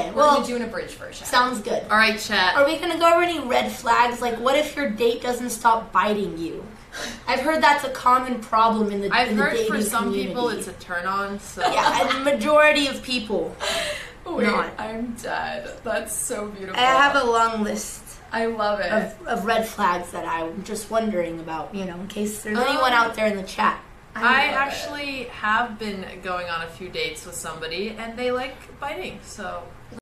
Well, we do an abridged version. Sounds good. All right, chat. Are we going to go over any red flags? Like, what if your date doesn't stop biting you? I've heard that's a common problem in the dating community. I've heard for some people it's a turn-on, so... Yeah, the majority of people. Wait, not. I'm dead. That's so beautiful. I have a long list. I love it. Of red flags that I'm just wondering about, you know, in case there's anyone out there in the chat. I actually have been going on a few dates with somebody, and they like biting, so...